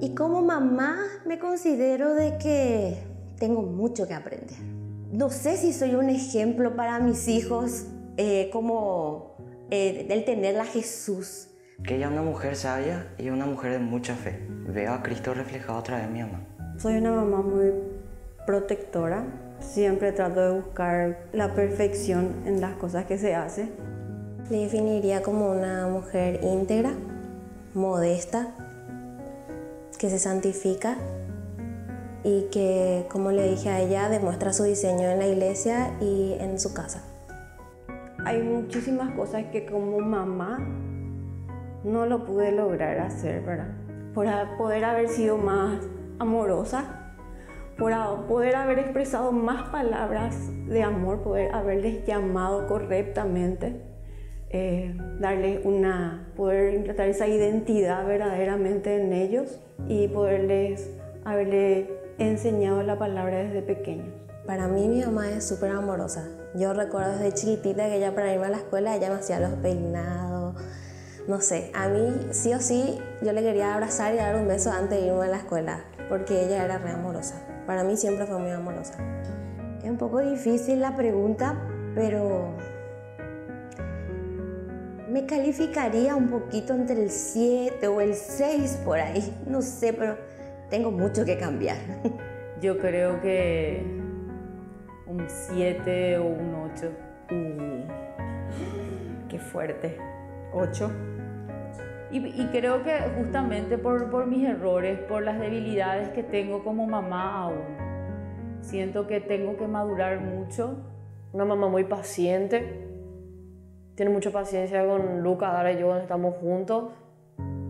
Y como mamá me considero de que tengo mucho que aprender. No sé si soy un ejemplo para mis hijos, como el tener a Jesús. Que ella es una mujer sabia y una mujer de mucha fe. Veo a Cristo reflejado a través de mi mamá. Soy una mamá muy protectora. Siempre trato de buscar la perfección en las cosas que se hacen. Me definiría como una mujer íntegra, modesta, que se santifica y que, como le dije a ella, demuestra su diseño en la iglesia y en su casa. Hay muchísimas cosas que como mamá no lo pude lograr hacer, ¿verdad? Por poder haber sido más amorosa, por poder haber expresado más palabras de amor, poder haberles llamado correctamente, poder implantar esa identidad verdaderamente en ellos y haberle enseñado la palabra desde pequeños. Para mí mi mamá es súper amorosa. Yo recuerdo desde chiquitita que ella para irme a la escuela ella me hacía los peinados. No sé, a mí sí o sí yo le quería abrazar y dar un beso antes de irme a la escuela porque ella era re amorosa. Para mí siempre fue muy amorosa. Es un poco difícil la pregunta, pero me calificaría un poquito entre el 7 o el 6 por ahí. No sé, pero tengo mucho que cambiar. Yo creo que un 7 o un 8. Qué fuerte. 8. Y creo que justamente por mis errores, por las debilidades que tengo como mamá aún, siento que tengo que madurar mucho. Una mamá muy paciente, tiene mucha paciencia con Lucas, Dara y yo cuando estamos juntos.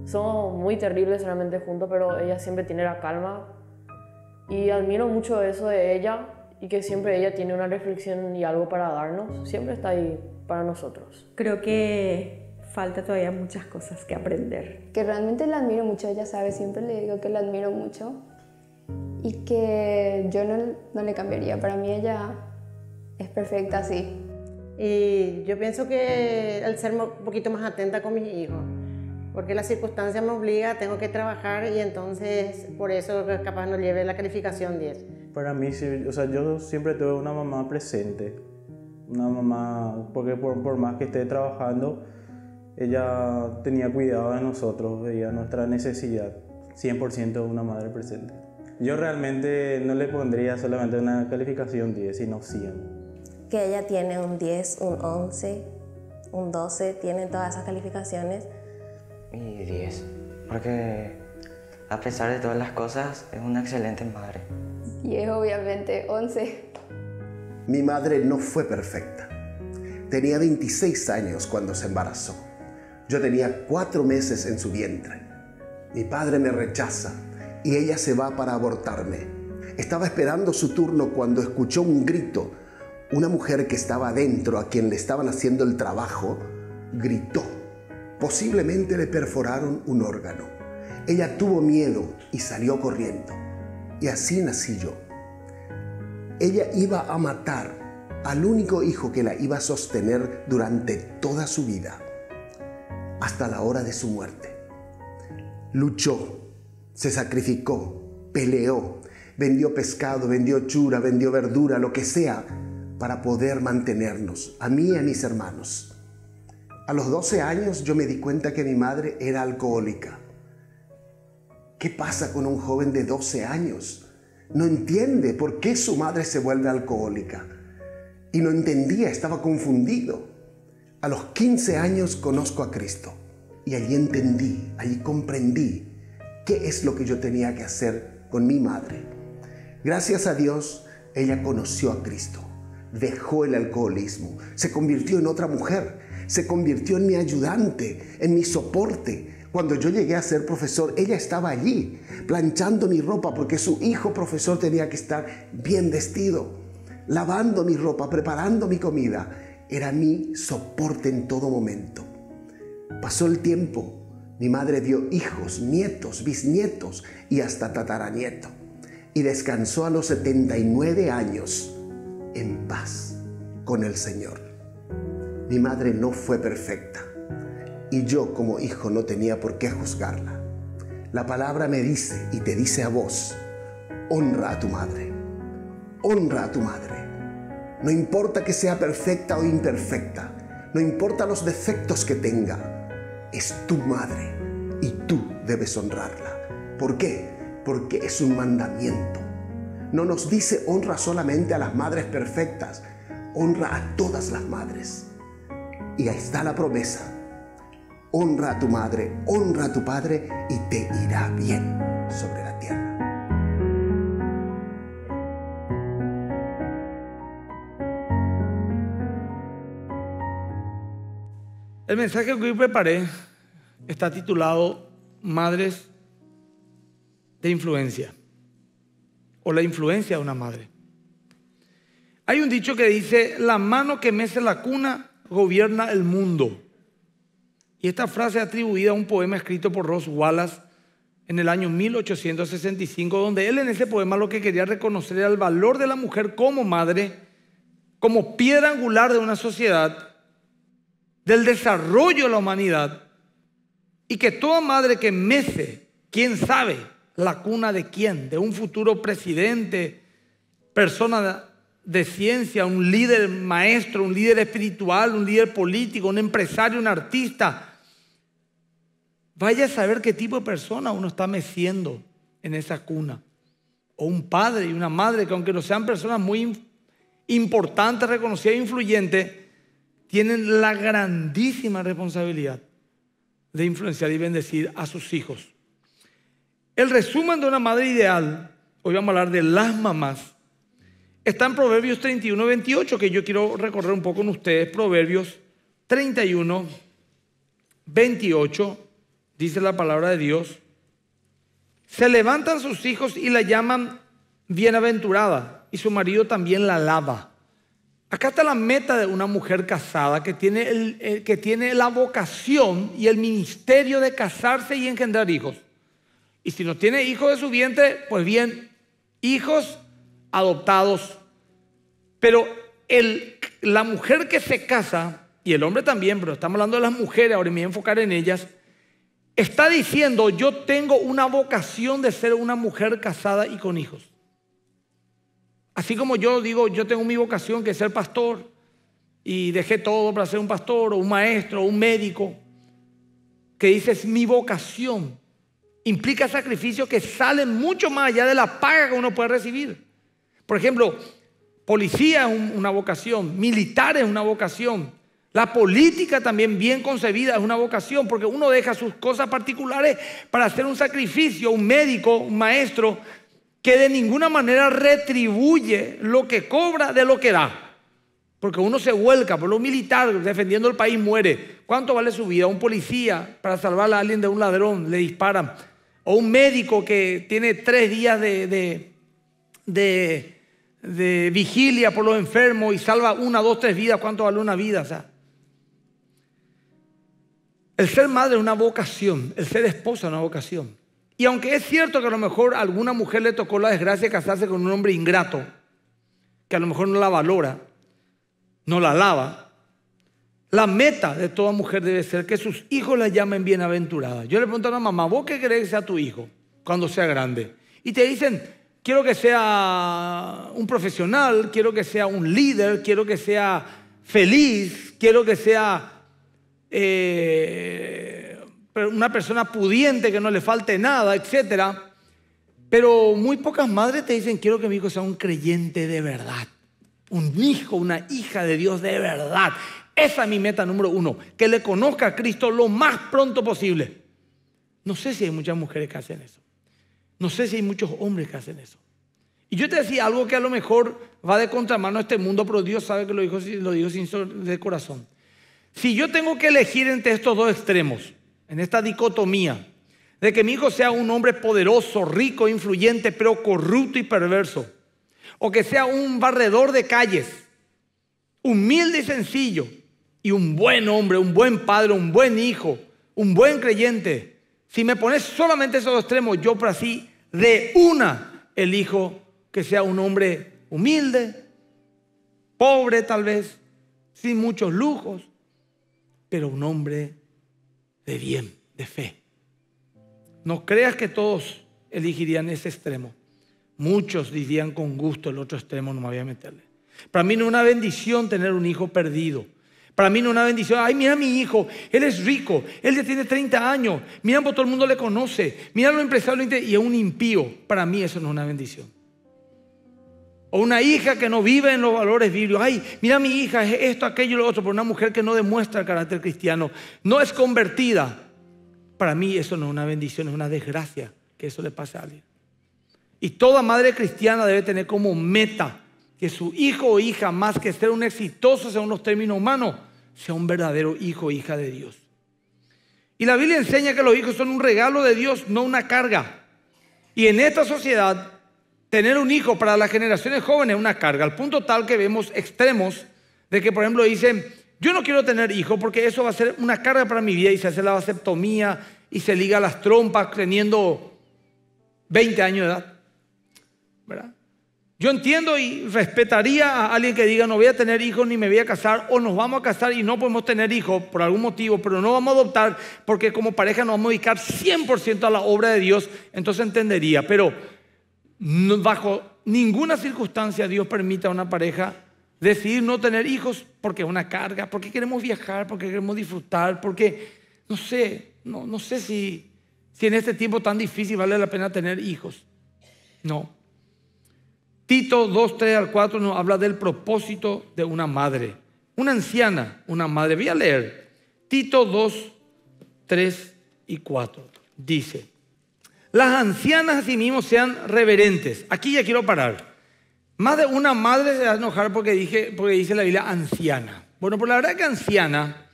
Somos muy terribles solamente juntos, pero ella siempre tiene la calma. Y admiro mucho eso de ella y que siempre ella tiene una reflexión y algo para darnos. Siempre está ahí para nosotros. Creo que falta todavía muchas cosas que aprender. Que realmente la admiro mucho, ella sabe, siempre le digo que la admiro mucho y que yo no le cambiaría. Para mí ella es perfecta así. Y yo pienso que al ser un poquito más atenta con mis hijos, porque la circunstancia me obliga, tengo que trabajar y entonces por eso capaz no lleve la calificación 10. Para mí, o sea, yo siempre tuve una mamá presente, una mamá, porque por más que esté trabajando, ella tenía cuidado de nosotros, veía nuestra necesidad, 100% de una madre presente. Yo realmente no le pondría solamente una calificación 10, sino 100. Que ella tiene un 10, un 11, un 12, tiene todas esas calificaciones. Y 10, porque a pesar de todas las cosas, es una excelente madre. 10, obviamente, 11. Mi madre no fue perfecta. Tenía 26 años cuando se embarazó. Yo tenía 4 meses en su vientre. Mi padre me rechaza y ella se va para abortarme. Estaba esperando su turno cuando escuchó un grito. Una mujer que estaba adentro, a quien le estaban haciendo el trabajo, gritó. Posiblemente le perforaron un órgano. Ella tuvo miedo y salió corriendo. Y así nací yo. Ella iba a matar al único hijo que la iba a sostener durante toda su vida, hasta la hora de su muerte. Luchó, se sacrificó, peleó, vendió pescado, vendió chura, vendió verdura, lo que sea, para poder mantenernos, a mí y a mis hermanos. A los 12 años yo me di cuenta que mi madre era alcohólica. ¿Qué pasa con un joven de 12 años? No entiende por qué su madre se vuelve alcohólica. Y no entendía, estaba confundido. A los 15 años conozco a Cristo y allí entendí, allí comprendí qué es lo que yo tenía que hacer con mi madre. Gracias a Dios, ella conoció a Cristo, dejó el alcoholismo, se convirtió en otra mujer, se convirtió en mi ayudante, en mi soporte. Cuando yo llegué a ser profesor, ella estaba allí planchando mi ropa porque su hijo profesor tenía que estar bien vestido, lavando mi ropa, preparando mi comida. Era mi soporte en todo momento. Pasó el tiempo, mi madre dio hijos, nietos, bisnietos y hasta tataranieto. Y descansó a los 79 años en paz con el Señor. Mi madre no fue perfecta y yo como hijo no tenía por qué juzgarla. La palabra me dice y te dice a vos, honra a tu madre, honra a tu madre. No importa que sea perfecta o imperfecta, no importa los defectos que tenga, es tu madre y tú debes honrarla. ¿Por qué? Porque es un mandamiento. No nos dice honra solamente a las madres perfectas, honra a todas las madres. Y ahí está la promesa. Honra a tu madre, honra a tu padre y te irá bien sobre la tierra. El mensaje que hoy preparé está titulado Madres de Influencia o la influencia de una madre. Hay un dicho que dice, la mano que mece la cuna gobierna el mundo. Y esta frase es atribuida a un poema escrito por Ross Wallace en el año 1865, donde él en ese poema lo que quería reconocer era el valor de la mujer como madre, como piedra angular de una sociedad, del desarrollo de la humanidad, y que toda madre que mece, quién sabe, la cuna de quién, de un futuro presidente, persona de ciencia, un líder maestro, un líder espiritual, un líder político, un empresario, un artista. Vaya a saber qué tipo de persona uno está meciendo en esa cuna. O un padre y una madre que aunque no sean personas muy importantes, reconocidas e influyentes, tienen la grandísima responsabilidad de influenciar y bendecir a sus hijos. El resumen de una madre ideal, hoy vamos a hablar de las mamás, está en Proverbios 31, 28, que yo quiero recorrer un poco con ustedes. Proverbios 31, 28, dice la palabra de Dios. Se levantan sus hijos y la llaman bienaventurada, y su marido también la alaba. Acá está la meta de una mujer casada que tiene la vocación y el ministerio de casarse y engendrar hijos. Y si no tiene hijos de su vientre, pues bien, hijos adoptados, pero la mujer que se casa, y el hombre también, pero estamos hablando de las mujeres, ahora me voy a enfocar en ellas, está diciendo, yo tengo una vocación de ser una mujer casada y con hijos. Así como yo digo, yo tengo mi vocación que es ser pastor, y dejé todo para ser un pastor, o un maestro, o un médico, que dice, es mi vocación, implica sacrificios que salen mucho más allá de la paga que uno puede recibir. Por ejemplo, policía es una vocación, militar es una vocación, la política también bien concebida es una vocación, porque uno deja sus cosas particulares para hacer un sacrificio, un médico, un maestro, que de ninguna manera retribuye lo que cobra de lo que da. Porque uno se vuelca, por lo militar, defendiendo el país, muere. ¿Cuánto vale su vida? Un policía, para salvar a alguien de un ladrón, le disparan. O un médico que tiene 3 días de vigilia por los enfermos y salva 1, 2, 3 vidas, ¿cuánto vale una vida? O sea, el ser madre es una vocación, el ser esposa es una vocación. Y aunque es cierto que a lo mejor a alguna mujer le tocó la desgracia de casarse con un hombre ingrato, que a lo mejor no la valora, no la alaba, la meta de toda mujer debe ser que sus hijos la llamen bienaventurada. Yo le pregunto a una mamá, ¿vos qué querés que sea tu hijo cuando sea grande? Y te dicen, quiero que sea un profesional, quiero que sea un líder, quiero que sea feliz, quiero que sea una persona pudiente, que no le falte nada, etc. Pero muy pocas madres te dicen, quiero que mi hijo sea un creyente de verdad, un hijo, una hija de Dios de verdad. Esa es mi meta número 1, que le conozca a Cristo lo más pronto posible. No sé si hay muchas mujeres que hacen eso. No sé si hay muchos hombres que hacen eso. Y yo te decía algo que a lo mejor va de contramano a este mundo, pero Dios sabe que lo digo sin de corazón. Si yo tengo que elegir entre estos dos extremos, en esta dicotomía, de que mi hijo sea un hombre poderoso, rico, influyente, pero corrupto y perverso, o que sea un barredor de calles, humilde y sencillo, y un buen hombre, un buen padre, un buen hijo, un buen creyente, si me pones solamente esos dos extremos, yo por así de una elijo que sea un hombre humilde, pobre tal vez, sin muchos lujos, pero un hombre de bien, de fe. No creas que todos elegirían ese extremo. Muchos dirían con gusto el otro extremo, no me voy a meterle. Para mí no es una bendición tener un hijo perdido. Para mí no es una bendición. Ay, mira a mi hijo, él es rico, él ya tiene 30 años. Mira, todo el mundo le conoce. Mira los empresarios y es un impío. Para mí eso no es una bendición. O una hija que no vive en los valores bíblicos. Ay, mira a mi hija, es esto, aquello y lo otro. Pero una mujer que no demuestra el carácter cristiano, no es convertida. Para mí eso no es una bendición, es una desgracia que eso le pase a alguien. Y toda madre cristiana debe tener como meta que su hijo o hija, más que ser un exitoso según los términos humanos, sea un verdadero hijo o hija de Dios. Y la Biblia enseña que los hijos son un regalo de Dios, no una carga. Y en esta sociedad, tener un hijo para las generaciones jóvenes es una carga, al punto tal que vemos extremos de que, por ejemplo, dicen: yo no quiero tener hijos porque eso va a ser una carga para mi vida, y se hace la vasectomía y se liga las trompas teniendo 20 años de edad. ¿Verdad? Yo entiendo y respetaría a alguien que diga: no voy a tener hijos ni me voy a casar, o nos vamos a casar y no podemos tener hijos por algún motivo, pero no vamos a adoptar porque como pareja nos vamos a dedicar 100% a la obra de Dios. Entonces entendería, pero bajo ninguna circunstancia Dios permita a una pareja decidir no tener hijos porque es una carga, porque queremos viajar, porque queremos disfrutar, porque no sé si en este tiempo tan difícil vale la pena tener hijos. No. Tito 2:3-4 nos habla del propósito de una madre, una anciana, una madre. Voy a leer Tito 2:3-4. Dice: las ancianas asimismo sean reverentes. Aquí ya quiero parar. Más de una madre se va a enojar porque dice la Biblia anciana. Bueno, pues la verdad es que anciana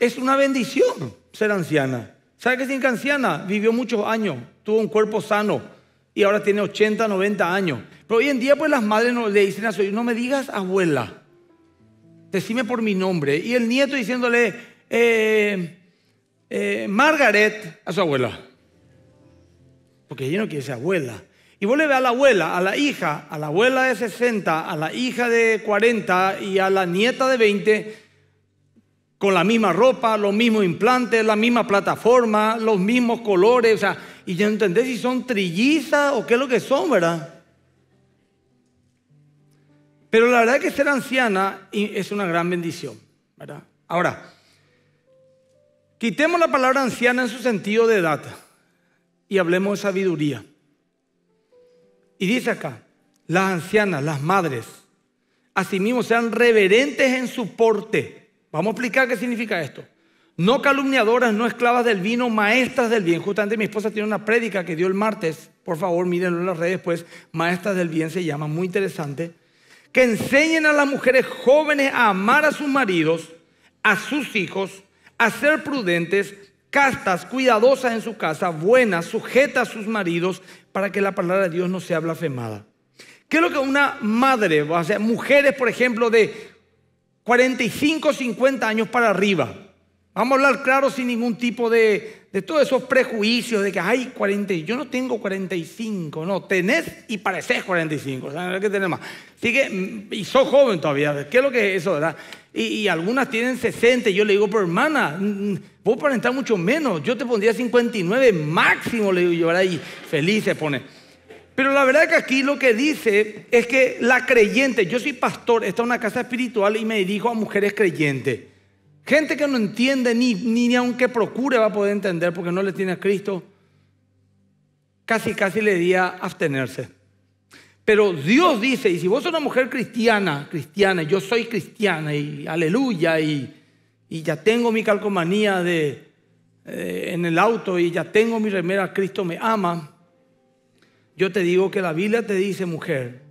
es una bendición ser anciana. ¿Sabe qué significa anciana? Vivió muchos años, tuvo un cuerpo sano y ahora tiene 80, 90 años. Pero hoy en día pues las madres le dicen a su hijo: no me digas abuela, decime por mi nombre. Y el nieto diciéndole Margaret a su abuela, porque ella no quiere ser abuela. Y vos le ves a la abuela, a la hija, a la abuela de 60, a la hija de 40 y a la nieta de 20 con la misma ropa, los mismos implantes, la misma plataforma, los mismos colores, o sea, y ya entendés si son trillizas o qué es lo que son, ¿verdad? Pero la verdad es que ser anciana es una gran bendición, ¿verdad? Ahora, quitemos la palabra anciana en su sentido de edad y hablemos de sabiduría. Y dice acá: las ancianas, las madres, asimismo sean reverentes en su porte. Vamos a explicar qué significa esto. No calumniadoras, no esclavas del vino, maestras del bien. Justamente mi esposa tiene una prédica que dio el martes. Por favor, mírenlo en las redes, pues. Maestras del bien se llama, muy interesante. Que enseñen a las mujeres jóvenes a amar a sus maridos, a sus hijos, a ser prudentes, castas, cuidadosas en su casa, buenas, sujetas a sus maridos, para que la palabra de Dios no sea blasfemada. ¿Qué es lo que una madre, o sea, mujeres, por ejemplo, de 45, 50 años para arriba? Vamos a hablar claro, sin ningún tipo de todos esos prejuicios de que hay 40, yo no tengo 45, no, tenés y parecés 45, o sea, hay que tener más. Así que, y sos joven todavía, ¿qué es lo que es eso, verdad? Y algunas tienen 60, y yo le digo: pero hermana, vos para entrar mucho menos, yo te pondría 59 máximo, le digo yo, ¿verdad? Y feliz se pone. Pero la verdad es que aquí lo que dice es que la creyente, yo soy pastor, esta es una casa espiritual y me dirijo a mujeres creyentes. Gente que no entiende, ni aunque procure va a poder entender porque no le tiene a Cristo. Casi le diría abstenerse. Pero Dios dice, y si vos sos una mujer cristiana, yo soy cristiana, y aleluya, y ya tengo mi calcomanía en el auto, y ya tengo mi remera, Cristo me ama. Yo te digo que la Biblia te dice, mujer,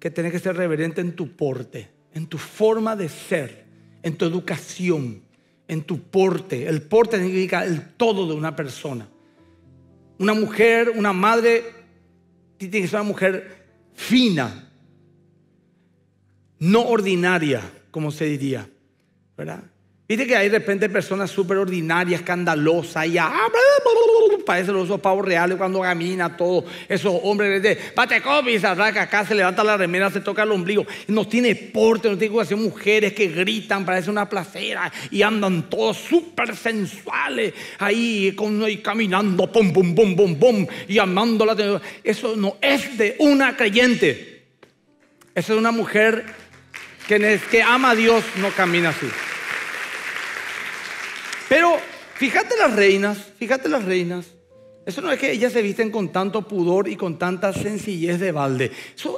que tenés que ser reverente en tu porte, en tu forma de ser, en tu educación, en tu porte. El porte significa el todo de una persona. Una mujer, una madre, tiene que ser una mujer fina, no ordinaria, como se diría, ¿verdad? Viste que hay de repente personas súper ordinarias, escandalosas, y parecen esos pavos reales cuando camina todo. Esos hombres de patecopis, se arranca acá, se levanta la remera, se toca el ombligo. No tiene porte, no tiene educación. Mujeres que gritan, parece una placera, y andan todos súper sensuales ahí, caminando, pum, pum, pum, pum, pum, y amando la atención. Eso no es de una creyente. Esa es una mujer que ama a Dios, no camina así. Pero fíjate las reinas. Eso no es que ellas se visten con tanto pudor y con tanta sencillez de balde.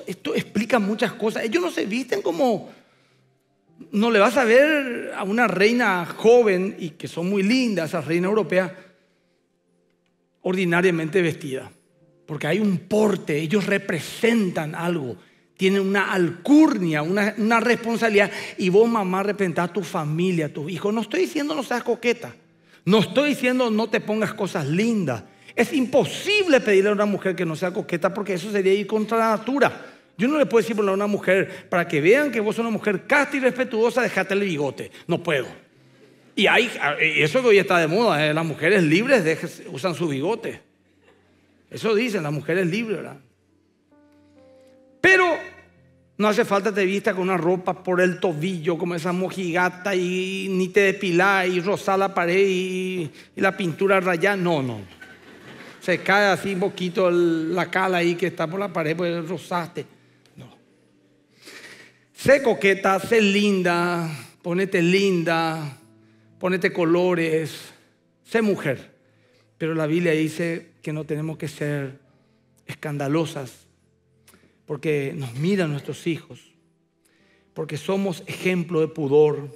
Esto explica muchas cosas. Ellos no se visten como... No le vas a ver a una reina joven, y que son muy lindas esas reinas europeas, ordinariamente vestidas. Porque hay un porte, ellos representan algo. Tienen una alcurnia, una responsabilidad. Y vos, mamá, representás a tu familia, a tus hijos. No estoy diciendo no seas coqueta. No estoy diciendo no te pongas cosas lindas. Es imposible pedirle a una mujer que no sea coqueta, porque eso sería ir contra la natura. Yo no le puedo decir a una mujer, para que vean que vos sos una mujer casta y respetuosa, dejate el bigote. No puedo. Y eso que hoy está de moda, las mujeres libres usan su bigote. Eso dicen, las mujeres libres, ¿verdad? Pero... no hace falta te vista con una ropa por el tobillo, como esa mojigata, y ni te depilás y rozás la pared y la pintura rayada. No. Se cae así un poquito la cala ahí que está por la pared, pues rozaste. No. Sé coqueta, sé linda, ponete linda, ponete colores, sé mujer. Pero la Biblia dice que no tenemos que ser escandalosas, porque nos miran nuestros hijos, porque somos ejemplo de pudor,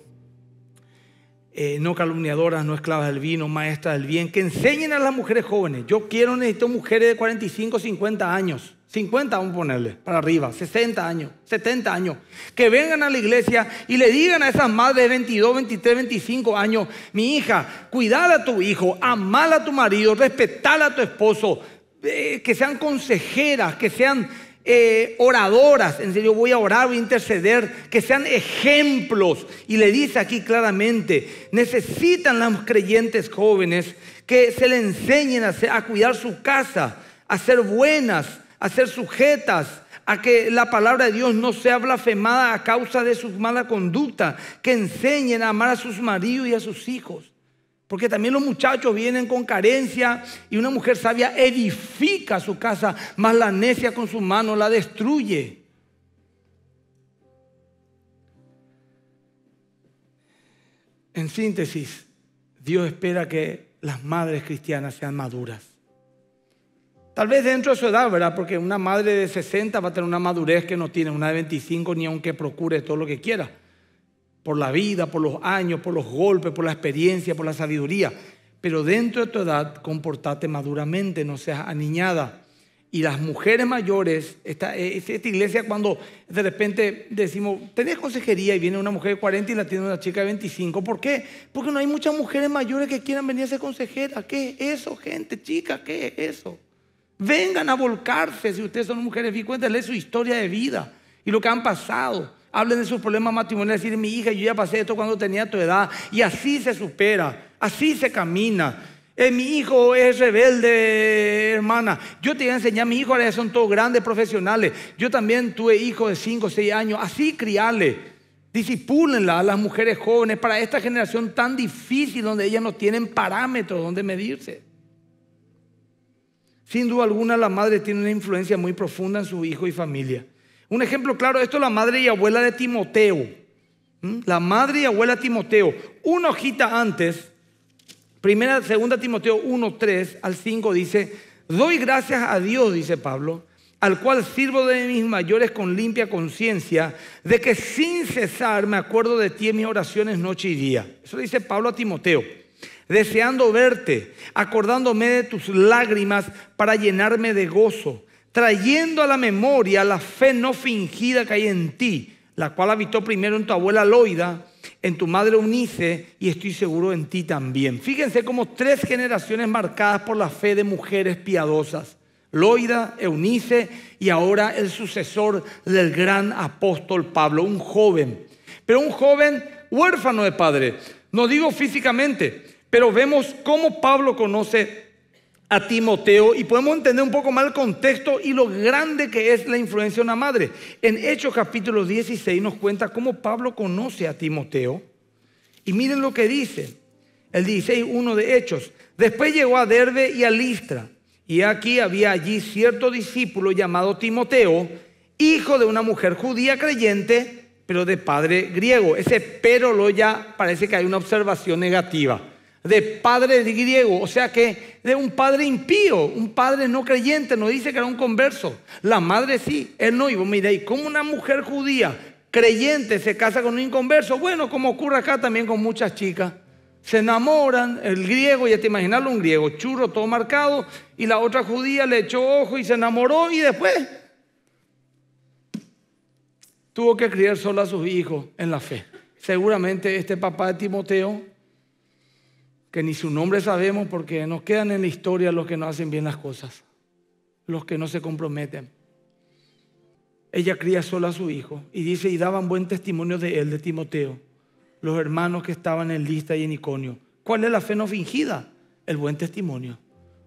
no calumniadoras, no esclavas del vino, maestras del bien, que enseñen a las mujeres jóvenes. Yo necesito mujeres de 45, 50 años, 50 vamos a ponerle, para arriba, 60 años, 70 años, que vengan a la iglesia y le digan a esas madres de 22, 23, 25 años, mi hija, cuidala a tu hijo, amala a tu marido, respetala a tu esposo, que sean consejeras, que sean... oradoras, en serio, voy a orar, voy a interceder, que sean ejemplos. Y le dice aquí claramente, necesitan los creyentes jóvenes que se le enseñen a cuidar su casa, a ser buenas, a ser sujetas, a que la palabra de Dios no sea blasfemada a causa de su mala conducta, que enseñen a amar a sus maridos y a sus hijos. Porque también los muchachos vienen con carencia, y una mujer sabia edifica su casa, mas la necia con su mano la destruye. En síntesis, Dios espera que las madres cristianas sean maduras. Tal vez dentro de su edad, ¿verdad? Porque una madre de 60 va a tener una madurez que no tiene una de 25, ni aunque procure todo lo que quiera. Por la vida, por los años, por los golpes, por la experiencia, por la sabiduría. Pero dentro de tu edad, comportate maduramente, no seas aniñada. Y las mujeres mayores, esta iglesia, cuando de repente decimos, tenés consejería, y viene una mujer de 40 y la tiene una chica de 25. ¿Por qué? Porque no hay muchas mujeres mayores que quieran venir a ser consejeras. ¿Qué es eso, gente? Chica, ¿qué es eso? Vengan a volcarse, si ustedes son mujeres, y cuéntenle su historia de vida y lo que han pasado. Hablen de sus problemas matrimoniales, decir, mi hija, yo ya pasé esto cuando tenía tu edad, y así se supera, así se camina. Mi hijo es rebelde, hermana. Yo te voy a enseñar, mis hijos ahora son todos grandes profesionales. Yo también tuve hijos de 5 o 6 años, así criarle, disipúlenla a las mujeres jóvenes para esta generación tan difícil donde ellas no tienen parámetros donde medirse. Sin duda alguna, la madre tiene una influencia muy profunda en su hijo y familia. Un ejemplo claro, esto es la madre y abuela de Timoteo. La madre y abuela de Timoteo. Una hojita antes, 2 Timoteo 1:3-5 dice, doy gracias a Dios, dice Pablo, al cual sirvo de mis mayores con limpia conciencia, de que sin cesar me acuerdo de ti en mis oraciones noche y día. Eso dice Pablo a Timoteo. Deseando verte, acordándome de tus lágrimas para llenarme de gozo, trayendo a la memoria la fe no fingida que hay en ti, la cual habitó primero en tu abuela Loida, en tu madre Unice, y estoy seguro en ti también. Fíjense como 3 generaciones marcadas por la fe de mujeres piadosas. Loida, Eunice y ahora el sucesor del gran apóstol Pablo, un joven. Pero un joven huérfano de padre, No digo físicamente, pero vemos cómo Pablo conoce a Timoteo y podemos entender un poco más el contexto y lo grande que es la influencia de una madre. En Hechos capítulo 16 nos cuenta cómo Pablo conoce a Timoteo. Y miren lo que dice, el 16:1 de Hechos. Después llegó a Derbe y a Listra. Y aquí había allí cierto discípulo llamado Timoteo, hijo de una mujer judía creyente, pero de padre griego. Ese pero lo ya parece que hay una observación negativa. De padre griego, o sea que de un padre impío, un padre no creyente, no dice que era un converso. La madre sí, él no. Y vos miráis, ¿cómo una mujer judía creyente se casa con un inconverso? Bueno, como ocurre acá también con muchas chicas. Se enamoran, el griego, ya te imaginarlo, un griego churro, todo marcado, y la otra judía le echó ojo y se enamoró y después tuvo que criar solo a sus hijos en la fe. Seguramente este papá de Timoteo, que ni su nombre sabemos porque nos quedan en la historia los que no hacen bien las cosas, los que no se comprometen. Ella cría sola a su hijo y dice, y daban buen testimonio de él, de Timoteo, los hermanos que estaban en Listra y en Iconio. ¿Cuál es la fe no fingida? El buen testimonio.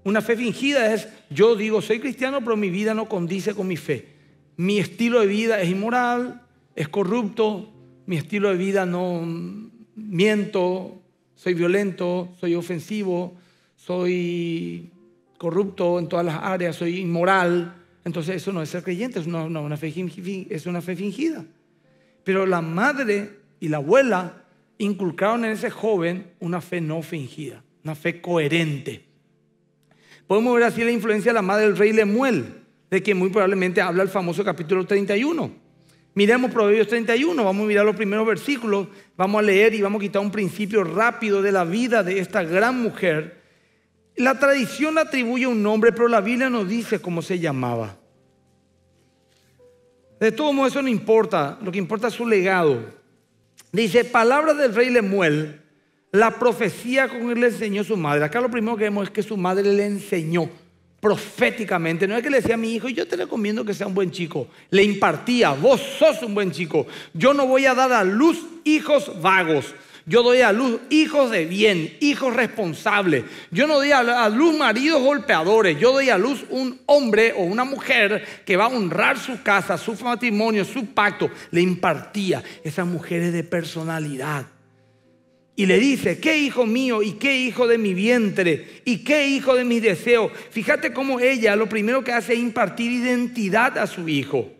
Una fe fingida es, yo digo, soy cristiano, pero mi vida no condice con mi fe. Mi estilo de vida es inmoral, es corrupto, mi estilo de vida no miento, soy violento, soy ofensivo, soy corrupto en todas las áreas, soy inmoral. Entonces eso no es ser creyente, es una fe fingida. Pero la madre y la abuela inculcaron en ese joven una fe no fingida, una fe coherente. Podemos ver así la influencia de la madre del rey Lemuel, de quien muy probablemente habla el famoso capítulo 31. Miremos Proverbios 31, vamos a mirar los primeros versículos, vamos a leer y vamos a quitar un principio rápido de la vida de esta gran mujer. La tradición atribuye un nombre, pero la Biblia nos dice cómo se llamaba. De todo modo, eso no importa, lo que importa es su legado. Dice, palabra del rey Lemuel, la profecía con él le enseñó su madre. Acá lo primero que vemos es que su madre le enseñó proféticamente. No es que le decía a mi hijo, yo te recomiendo que sea un buen chico. Le impartía, vos sos un buen chico. Yo no voy a dar a luz hijos vagos. Yo doy a luz hijos de bien, hijos responsables. Yo no doy a luz maridos golpeadores. Yo doy a luz un hombre o una mujer que va a honrar su casa, su matrimonio, su pacto. Le impartía esas mujeres de personalidad. Y le dice, qué hijo mío y qué hijo de mi vientre y qué hijo de mis deseos. Fíjate cómo ella lo primero que hace es impartir identidad a su hijo.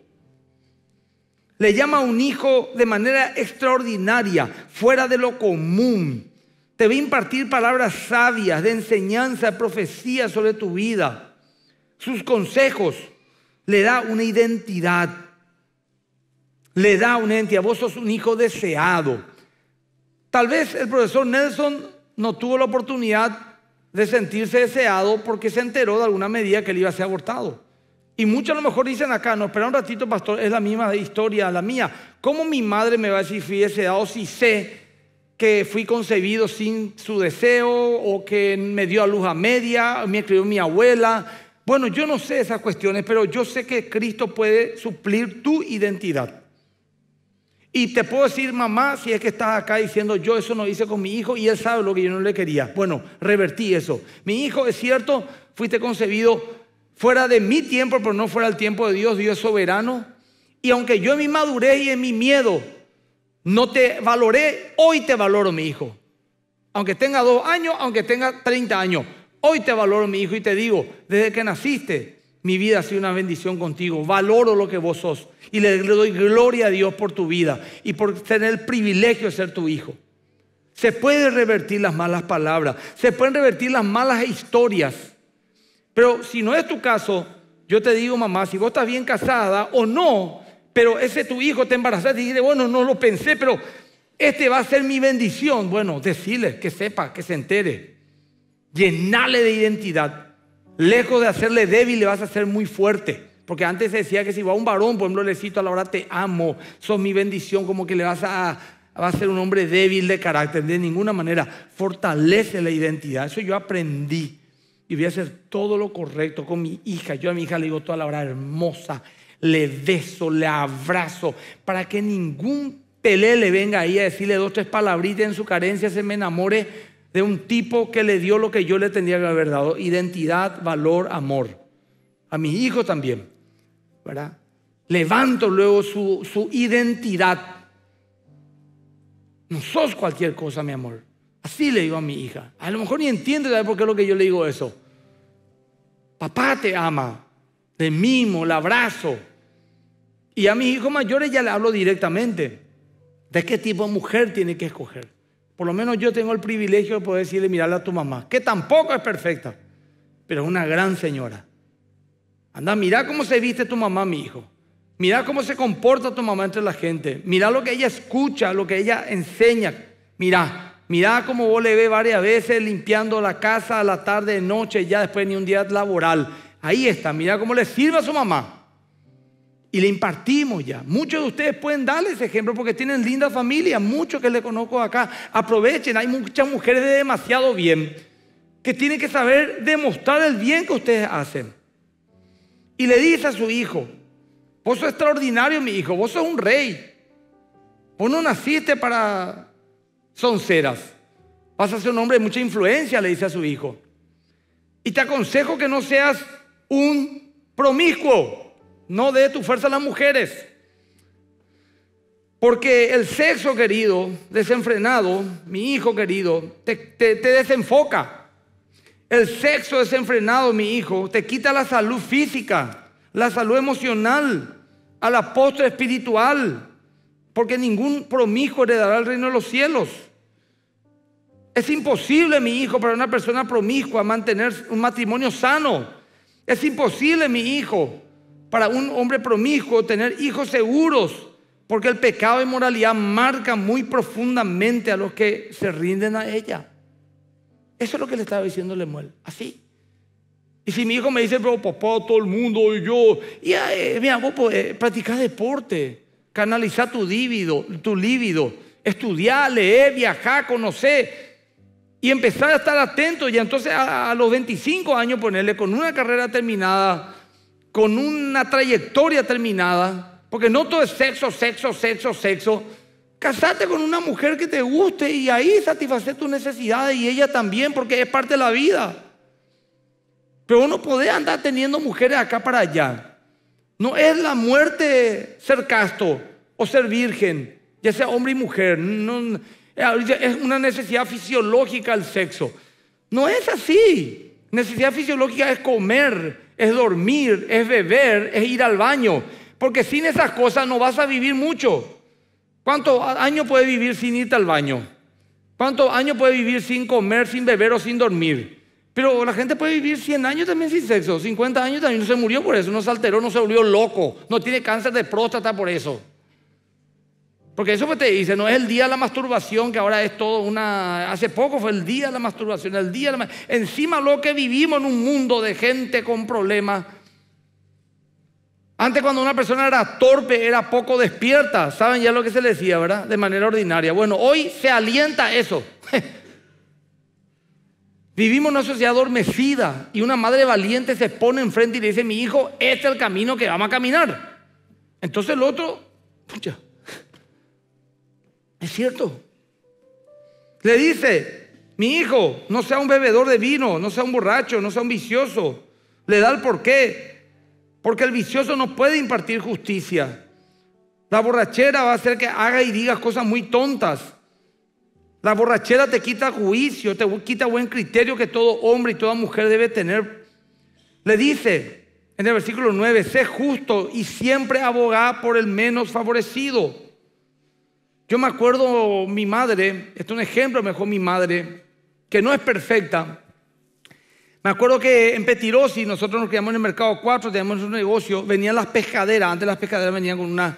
Le llama un hijo de manera extraordinaria, fuera de lo común. Te va a impartir palabras sabias de enseñanza, de profecía sobre tu vida. Sus consejos le da una identidad. Le da una identidad. Vos sos un hijo deseado. Tal vez el profesor Nelson no tuvo la oportunidad de sentirse deseado porque se enteró de alguna medida que él iba a ser abortado. Y muchos a lo mejor dicen acá, no, espera un ratito, pastor, es la misma historia, la mía. ¿Cómo mi madre me va a decir fui deseado si sé que fui concebido sin su deseo o que me dio a luz a media, me crió mi abuela? Bueno, yo no sé esas cuestiones, pero yo sé que Cristo puede suplir tu identidad. Y te puedo decir, mamá, si es que estás acá diciendo, yo eso no hice con mi hijo y él sabe lo que yo no le quería. Bueno, revertí eso. Mi hijo, es cierto, fuiste concebido fuera de mi tiempo, pero no fuera el tiempo de Dios. Dios es soberano. Y aunque yo en mi madurez y en mi miedo no te valoré, hoy te valoro, mi hijo. Aunque tenga 2 años, aunque tenga 30 años, hoy te valoro, mi hijo, y te digo, desde que naciste, mi vida ha sido una bendición contigo. Valoro lo que vos sos. Y le doy gloria a Dios por tu vida y por tener el privilegio de ser tu hijo. Se pueden revertir las malas palabras. Se pueden revertir las malas historias. Pero si no es tu caso, yo te digo, mamá, si vos estás bien casada o no, pero ese tu hijo te embarazaste y dijiste, bueno, no lo pensé, pero este va a ser mi bendición. Bueno, decile, que sepa, que se entere. Llenale de identidad. Lejos de hacerle débil, le vas a hacer muy fuerte. Porque antes se decía que si va un varón, por ejemplo, le cito a la hora, te amo, sos mi bendición, como que le vas a ser un hombre débil de carácter. De ninguna manera. Fortalece la identidad. Eso yo aprendí. Y voy a hacer todo lo correcto con mi hija. Yo a mi hija le digo toda la hora hermosa. Le beso, le abrazo. Para que ningún Pelé le venga ahí a decirle dos, tres palabritas en su carencia, se me enamore de un tipo que le dio lo que yo le tendría que haber dado: identidad, valor, amor. A mis hijos también, ¿verdad? Levanto luego su identidad. No sos cualquier cosa, mi amor. Así le digo a mi hija. A lo mejor ni entiende, ¿sabes por qué es lo que yo le digo eso? Papá te ama. Le mimo, le abrazo. Y a mis hijos mayores ya le hablo directamente. ¿De qué tipo de mujer tiene que escoger? Por lo menos yo tengo el privilegio de poder decirle: mirala a tu mamá, que tampoco es perfecta, pero es una gran señora. Anda, mira cómo se viste tu mamá, mi hijo. Mira cómo se comporta tu mamá entre la gente. Mira lo que ella escucha, lo que ella enseña. Mira cómo vos le ves varias veces limpiando la casa a la tarde, de noche, ya después ni un día laboral. Ahí está, mira cómo le sirve a su mamá. Y le impartimos ya. Muchos de ustedes pueden darle ese ejemplo porque tienen linda familia, muchos que le conozco acá. Aprovechen, hay muchas mujeres de demasiado bien que tienen que saber demostrar el bien que ustedes hacen. Y le dice a su hijo: vos sos extraordinario, mi hijo, vos sos un rey. Vos no naciste para sonceras. Vas a ser un hombre de mucha influencia, le dice a su hijo. Y te aconsejo que no seas un promiscuo. No dé tu fuerza a las mujeres. Porque el sexo, querido, desenfrenado, mi hijo querido, te desenfoca. El sexo desenfrenado, mi hijo, te quita la salud física, la salud emocional, a la postre espiritual, porque ningún promiscuo heredará el reino de los cielos. Es imposible, mi hijo, para una persona promiscua mantener un matrimonio sano. Es imposible, mi hijo, para un hombre promiscuo tener hijos seguros, porque el pecado y moralidad marcan muy profundamente a los que se rinden a ella. Eso es lo que le estaba diciendo Lemuel, así. Y si mi hijo me dice: pero papá, todo el mundo y yo, mira, vos practicás deporte, canalizá tu líbido, estudiá, leé, viajá, conocé y empezar a estar atento. Y entonces a los 25 años ponerle con una carrera terminada, con una trayectoria terminada, porque no todo es sexo. Casate con una mujer que te guste y ahí satisfacer tus necesidades y ella también, porque es parte de la vida. Pero uno puede andar teniendo mujeres acá para allá. No es la muerte ser casto o ser virgen, ya sea hombre y mujer. No, es una necesidad fisiológica el sexo. No es así. Necesidad fisiológica es comer, es dormir, es beber, es ir al baño. Porque sin esas cosas no vas a vivir mucho. ¿Cuántos años puedes vivir sin irte al baño? ¿Cuántos años puedes vivir sin comer, sin beber o sin dormir? Pero la gente puede vivir 100 años también sin sexo, 50 años también, no se murió por eso, no se alteró, no se volvió loco, no tiene cáncer de próstata por eso. Porque eso pues te dice, no es el día de la masturbación, que ahora es todo una... Hace poco fue el día de la masturbación, el día de la... Encima lo que vivimos en un mundo de gente con problemas. Antes, cuando una persona era torpe, era poco despierta, saben ya lo que se le decía, ¿verdad? De manera ordinaria. Bueno, hoy se alienta eso. Vivimos en una sociedad adormecida y una madre valiente se pone enfrente y le dice: mi hijo, este es el camino que vamos a caminar. Entonces el otro, pucha, es cierto. Le dice: mi hijo, no sea un bebedor de vino, no sea un borracho, no sea un vicioso. Le da el porqué. Porque el vicioso no puede impartir justicia. La borrachera va a hacer que haga y digas cosas muy tontas. La borrachera te quita juicio, te quita buen criterio que todo hombre y toda mujer debe tener. Le dice en el versículo 9: sé justo y siempre abogá por el menos favorecido. Yo me acuerdo mi madre, este es un ejemplo mejor, mi madre, que no es perfecta. Me acuerdo que en Petirosi nosotros nos quedamos en el mercado 4, teníamos un negocio, venían las pescaderas. Antes las pescaderas venían con una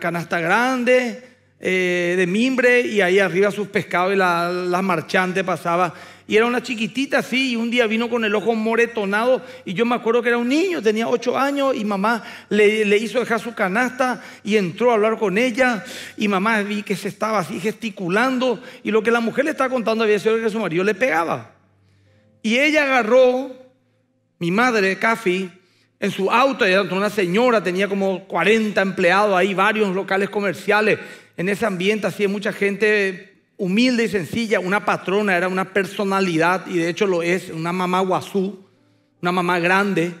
canasta grande, de mimbre, y ahí arriba sus pescados, y la marchante pasaba, y era una chiquitita así, y un día vino con el ojo moretonado, y yo me acuerdo que era un niño, tenía 8 años, y mamá le hizo dejar su canasta y entró a hablar con ella, y mamá vi que se estaba así gesticulando, y lo que la mujer le estaba contando había sido que su marido le pegaba, y ella agarró, mi madre Cafi, en su auto. Una señora tenía como 40 empleados ahí, varios locales comerciales. En ese ambiente así hay mucha gente humilde y sencilla. Una patrona era una personalidad, y de hecho lo es, una mamá guazú, una mamá grande.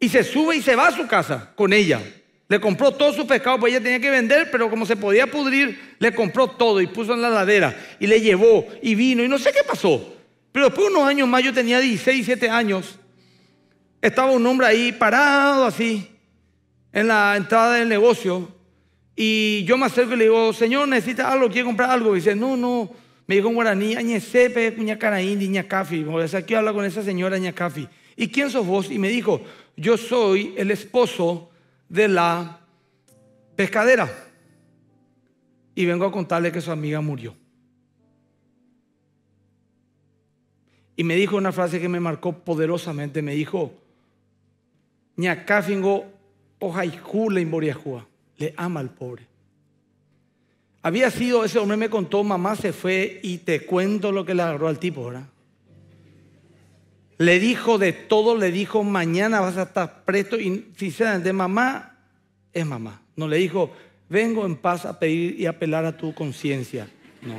Y se sube y se va a su casa con ella. Le compró todos sus pescados, pues ella tenía que vender, pero como se podía pudrir, le compró todo y puso en la heladera y le llevó y vino y no sé qué pasó. Pero después de unos años más, yo tenía 16, 17 años, estaba un hombre ahí parado así en la entrada del negocio, y yo me acerco y le digo: señor, ¿necesita algo? ¿Quiere comprar algo? Y dice: no, me dijo en guaraní, añesepe, cuñacaraíndi, ñacafi. O sea, aquí habla con esa señora ñacafi. ¿Y quién sos vos? Y me dijo: yo soy el esposo de la pescadera y vengo a contarle que su amiga murió. Y me dijo una frase que me marcó poderosamente. Me dijo: ñacafingo ojaijula imboriajúa, le ama al pobre. Había sido, ese hombre me contó, mamá se fue y te cuento lo que le agarró al tipo, ¿verdad? Le dijo de todo, le dijo: mañana vas a estar presto. Y sinceramente, mamá es mamá. No le dijo: vengo en paz a pedir y apelar a tu conciencia. No.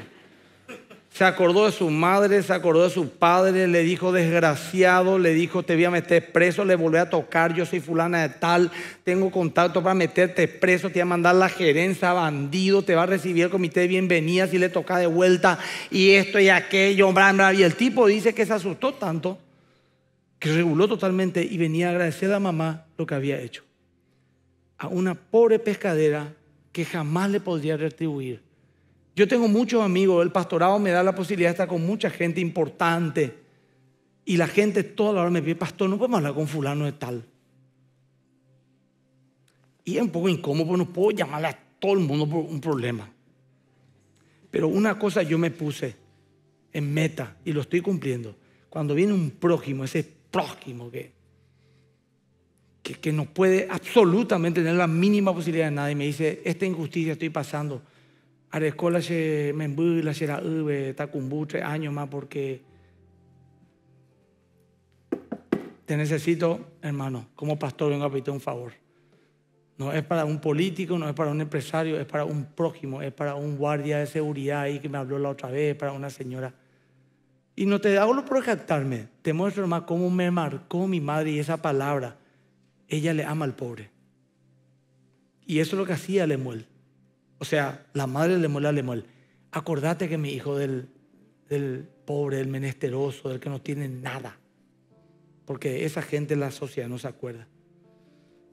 Se acordó de su madre, se acordó de su padre, le dijo: desgraciado, le dijo: te voy a meter preso, le volví a tocar, yo soy fulana de tal, tengo contacto para meterte preso, te voy a mandar la gerencia, bandido, te va a recibir el comité de bienvenida si le toca de vuelta, y esto y aquello, bla, bla. Y el tipo dice que se asustó tanto que reguló totalmente y venía a agradecer a la mamá lo que había hecho. A una pobre pescadera que jamás le podría retribuir. Yo tengo muchos amigos, el pastorado me da la posibilidad de estar con mucha gente importante, y la gente toda la hora me pide: pastor, no podemos hablar con fulano de tal. Y es un poco incómodo porque no puedo llamarle a todo el mundo por un problema. Pero una cosa yo me puse en meta y lo estoy cumpliendo: cuando viene un prójimo, ese prójimo que no puede absolutamente tener la mínima posibilidad de nada, y me dice: esta injusticia estoy pasando, arecola se me embuila, será ube, tacumbú, 3 años más porque te necesito, hermano, como pastor vengo a pedirte un favor. No es para un político, no es para un empresario, es para un prójimo, es para un guardia de seguridad ahí que me habló la otra vez, para una señora. Y no te hablo por jactarme, te muestro, hermano, cómo me marcó mi madre y esa palabra. Ella le ama al pobre. Y eso es lo que hacía Lemuel. O sea, la madre de Lemuel a Lemuel: acordate que mi hijo del pobre, del menesteroso, del que no tiene nada, porque esa gente, la sociedad no se acuerda.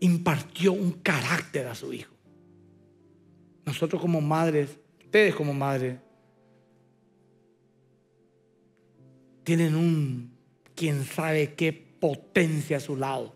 Impartió un carácter a su hijo. Nosotros como madres, ustedes como madres, tienen un quién sabe qué potencia a su lado,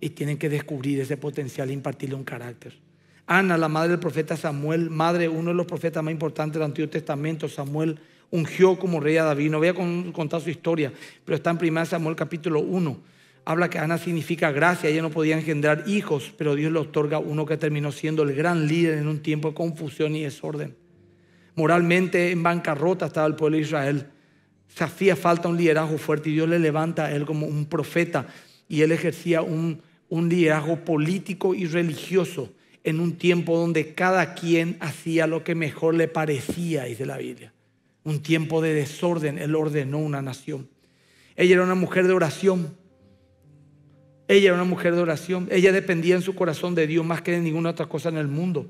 y tienen que descubrir ese potencial e impartirle un carácter. Ana, la madre del profeta Samuel, madre de uno de los profetas más importantes del Antiguo Testamento, Samuel ungió como rey a David. No voy a contar su historia, pero está en 1 Samuel capítulo 1. Habla que Ana significa gracia, ella no podía engendrar hijos, pero Dios le otorga uno que terminó siendo el gran líder en un tiempo de confusión y desorden. Moralmente en bancarrota estaba el pueblo de Israel. Se hacía falta un liderazgo fuerte, y Dios le levanta a él como un profeta, y él ejercía un liderazgo político y religioso en un tiempo donde cada quien hacía lo que mejor le parecía, dice la Biblia. Un tiempo de desorden, él ordenó una nación. Ella era una mujer de oración. Ella era una mujer de oración. Ella dependía en su corazón de Dios más que de ninguna otra cosa en el mundo.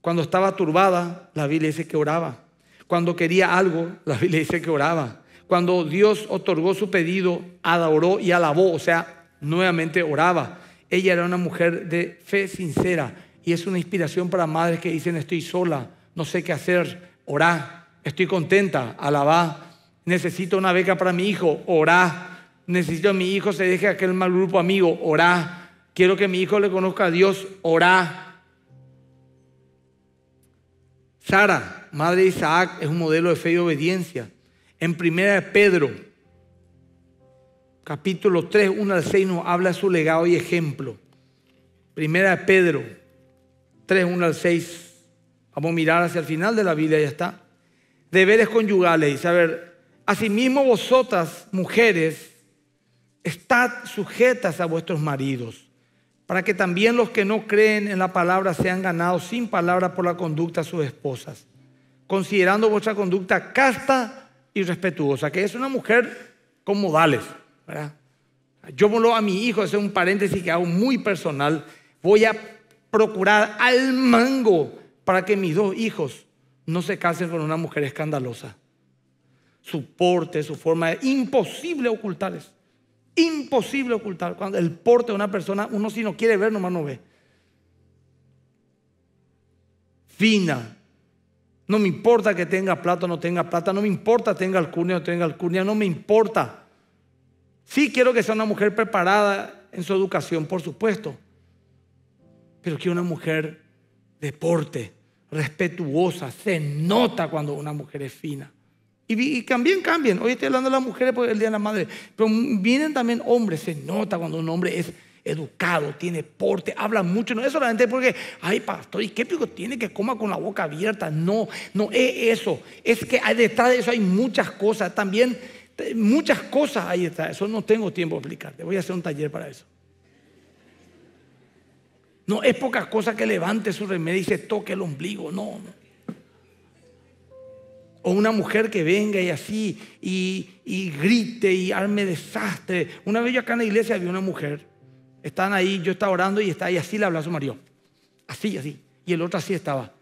Cuando estaba turbada, la Biblia dice que oraba. Cuando quería algo, la Biblia dice que oraba. Cuando Dios otorgó su pedido, adoró y alabó, o sea, nuevamente oraba. Ella era una mujer de fe sincera, y es una inspiración para madres que dicen: estoy sola, no sé qué hacer, orá; estoy contenta, alabá; necesito una beca para mi hijo, orá; necesito que mi hijo se deje aquel mal grupo amigo, orá; quiero que mi hijo le conozca a Dios, orá. Sara, madre de Isaac, es un modelo de fe y obediencia. En 1 Pedro, capítulo 3, 1 al 6, nos habla de su legado y ejemplo. 1 Pedro 3, 1 al 6. Vamos a mirar hacia el final de la Biblia, ya está. Deberes conyugales. Dice, a ver: asimismo vosotras, mujeres, Estad sujetas a vuestros maridos, para que también los que no creen en la palabra sean ganados sin palabra por la conducta de sus esposas, considerando vuestra conducta casta y respetuosa, que es una mujer con modales, ¿verdad? Yo pongo a mi hijo, ese es un paréntesis que hago muy personal, voy a procurar al mango para que mis dos hijos no se casen con una mujer escandalosa. Su porte, su forma, imposible ocultar eso. Imposible ocultar. Cuando el porte de una persona, uno si no quiere ver, nomás no ve. Fina. No me importa que tenga plata o no tenga plata. No me importa tenga alcurnia o no tenga alcurnia. No me importa. Sí quiero que sea una mujer preparada en su educación, por supuesto. Pero quiero una mujer de porte, respetuosa. Se nota cuando una mujer es fina. Y también cambien. Hoy estoy hablando de las mujeres por el Día de la Madre. Pero vienen también hombres. Se nota cuando un hombre es educado, tiene porte, habla mucho. No es solamente porque, ay, pastor, ¿y qué pico tiene que coma con la boca abierta? No, no es eso. Es que detrás de eso hay muchas cosas. También muchas cosas hay detrás. Eso no tengo tiempo de explicarte. Voy a hacer un taller para eso. No es pocas cosas que levante su remedio y se toque el ombligo. No, no. O una mujer que venga y así, y grite y arme desastre. Una vez yo acá en la iglesia vi una mujer. Están ahí, yo estaba orando y está ahí, así le hablaba a su marido. Así, así. Y el otro así estaba.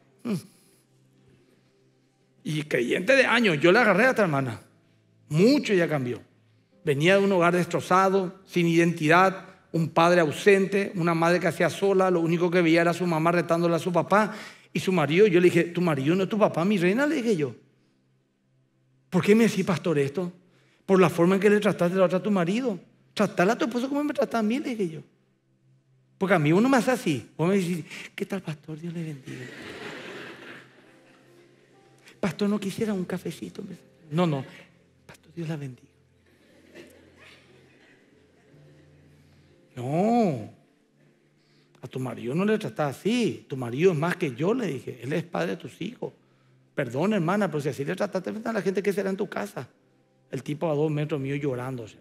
Y creyente de años, yo la agarré a esta hermana. Mucho ya cambió. Venía de un hogar destrozado, sin identidad, un padre ausente, una madre que hacía sola. Lo único que veía era a su mamá retándola a su papá. Y su marido, yo le dije, tu marido no es tu papá, mi reina, le dije yo. ¿Por qué me decís, pastor, esto? Por la forma en que le trataste a tu marido. Tratarla a tu esposo como me trataba a mí, le dije yo. Porque a mí uno me hace así. Vos me decís, ¿qué tal, pastor? Dios le bendiga. Pastor, ¿no quisiera un cafecito? No, no. Pastor, Dios la bendiga. No. A tu marido no le tratás así. Tu marido es más que yo, le dije. Él es padre de tus hijos. Perdón, hermana, pero si así le trataste a la gente, ¿qué será en tu casa? El tipo a 2 metros mío llorando. O sea,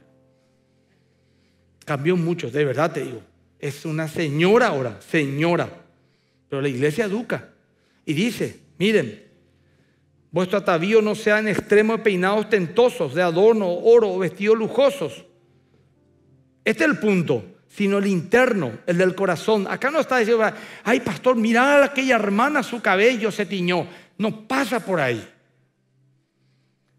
cambió mucho, de verdad te digo. Es una señora ahora, señora. Pero la iglesia educa. Y dice, miren, vuestro atavío no sea en extremo de peinados ostentosos, de adorno, oro o vestidos lujosos. Este es el punto. Sino el interno, el del corazón. Acá no está diciendo, ay, pastor, mirá a aquella hermana, su cabello se tiñó. No pasa por ahí.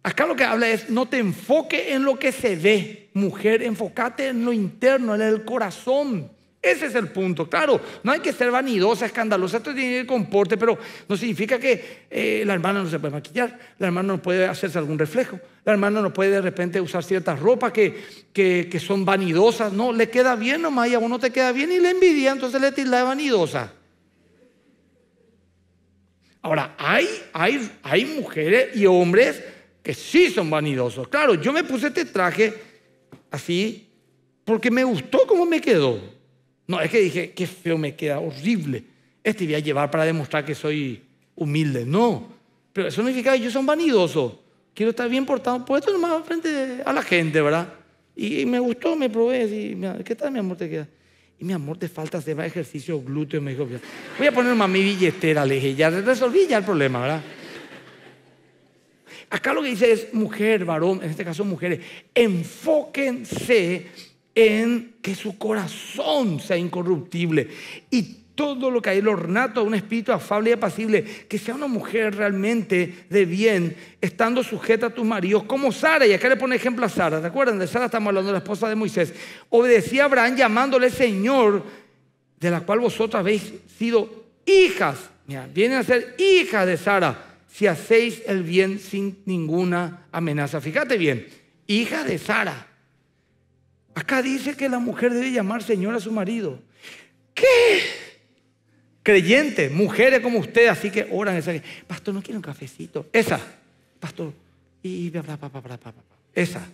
Acá lo que habla es, no te enfoques en lo que se ve, mujer, enfócate en lo interno, en el corazón. Ese es el punto. Claro, no hay que ser vanidosa, escandalosa, esto tiene que ir con porte, pero no significa que la hermana no se puede maquillar, la hermana no puede hacerse algún reflejo, la hermana no puede de repente usar ciertas ropas que son vanidosas. No, le queda bien nomás y a uno te queda bien y le envidia, entonces le tilda de vanidosa. Ahora, hay mujeres y hombres que sí son vanidosos. Claro, yo me puse este traje así porque me gustó cómo me quedó. No, es que dije, qué feo me queda, horrible. Este voy a llevar para demostrar que soy humilde. No, pero eso no significa que yo soy vanidoso. Quiero estar bien portado, puesto nomás frente a la gente, ¿verdad? Y me gustó, me probé. Y, ¿qué tal, mi amor, te queda? Y mi amor, te falta hacer más ejercicio glúteo. Me dijo, voy a poner más mi billetera, le dije, ya resolví ya el problema, ¿verdad? Acá lo que dice es, mujer, varón, en este caso mujeres, enfóquense en que su corazón sea incorruptible y todo lo que hay, el ornato de un espíritu afable y apacible, que sea una mujer realmente de bien, estando sujeta a tus maridos, como Sara. Y acá le pone ejemplo a Sara, ¿te acuerdan? De Sara estamos hablando, de la esposa de Moisés. Obedecía a Abraham llamándole Señor, de la cual vosotras habéis sido hijas. Mira, vienen a ser hijas de Sara, si hacéis el bien sin ninguna amenaza. Fíjate bien, hija de Sara. Acá dice que la mujer debe llamar Señor a su marido. ¿Qué? Creyentes, mujeres como ustedes, así que oran. Esa, pastor, ¿no quiere un cafecito? Esa, pastor, y esa.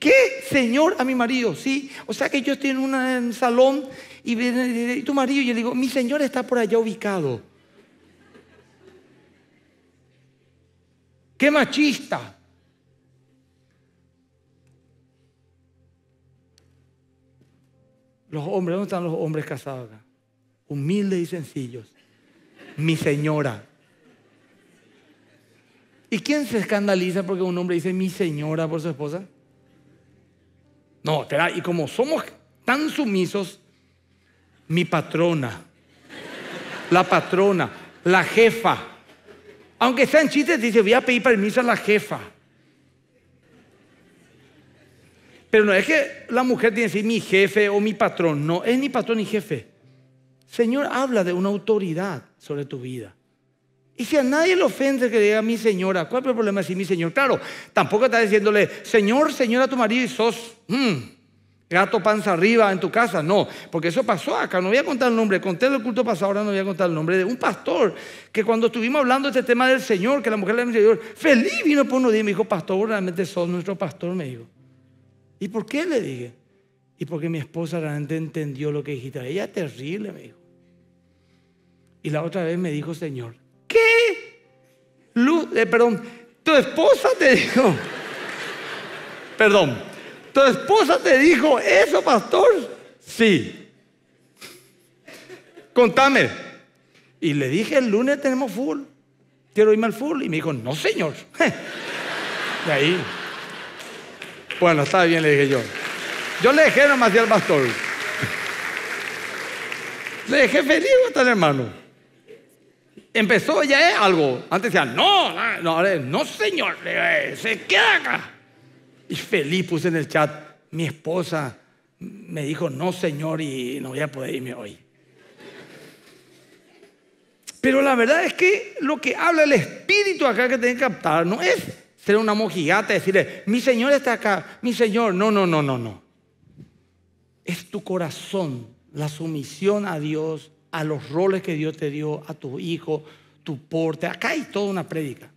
¿Qué? Señor a mi marido, ¿sí? O sea que yo estoy en un salón y viene tu marido y yo le digo, mi señor está por allá ubicado. ¡Qué machista! Los hombres, ¿dónde están los hombres casados acá? Humildes y sencillos. Mi señora. ¿Y quién se escandaliza porque un hombre dice mi señora por su esposa? No, espera, y como somos tan sumisos, mi patrona, la patrona, la jefa. Aunque sean chistes, dice, voy a pedir permiso a la jefa. Pero no es que la mujer tiene que decir mi jefe o mi patrón. No, es ni patrón ni jefe. Señor habla de una autoridad sobre tu vida. Y si a nadie le ofende que le diga mi señora, ¿cuál es el problema de decir mi señor? Claro, tampoco está diciéndole señor, señora a tu marido y sos gato panza arriba en tu casa. No, porque eso pasó acá. No voy a contar el nombre. Conté el culto pasado, ahora no voy a contar el nombre de un pastor que cuando estuvimos hablando de este tema del Señor, que la mujer le dijo, Señor, feliz vino por unos días. Me dijo, pastor, realmente sos nuestro pastor, me dijo. ¿Y por qué? Le dije. Y porque mi esposa realmente entendió lo que dijiste. Ella es terrible, me dijo. Y la otra vez me dijo, Señor, ¿qué? Tu esposa te dijo. Perdón. ¿Tu esposa te dijo eso, pastor? Sí. Contame. Y le dije, el lunes tenemos fútbol. Quiero irme al fútbol. Y me dijo, no, señor. De ahí. Bueno, está bien, le dije yo. Yo le dejé nomás al pastor. Le dejé feliz hasta el hermano. Empezó, ya es algo. Antes decía, no, señor, se queda acá. Y feliz puse en el chat, mi esposa me dijo, no, señor, y no voy a poder irme hoy. Pero la verdad es que lo que habla el espíritu acá que tiene que captar no es ser una mojigata y decirle, mi señor está acá, mi señor. No. Es tu corazón, la sumisión a Dios, a los roles que Dios te dio, a tu hijo, tu porte. Acá hay toda una prédica.